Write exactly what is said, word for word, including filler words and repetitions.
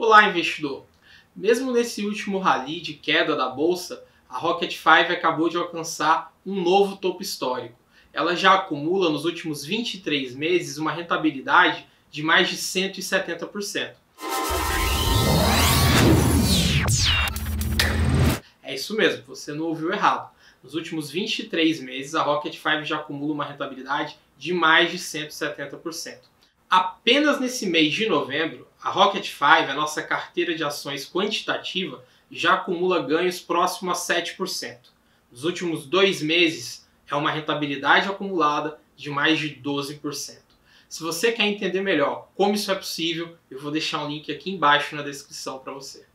Olá, investidor! Mesmo nesse último rally de queda da bolsa, a Rocket cinco acabou de alcançar um novo topo histórico. Ela já acumula nos últimos vinte e três meses uma rentabilidade de mais de cento e setenta por cento. É isso mesmo, você não ouviu errado. Nos últimos vinte e três meses, a Rocket cinco já acumula uma rentabilidade de mais de cento e setenta por cento. Apenas nesse mês de novembro, a Rocket cinco, a nossa carteira de ações quantitativa, já acumula ganhos próximo a sete por cento. Nos últimos dois meses, é uma rentabilidade acumulada de mais de doze por cento. Se você quer entender melhor como isso é possível, eu vou deixar um link aqui embaixo na descrição para você.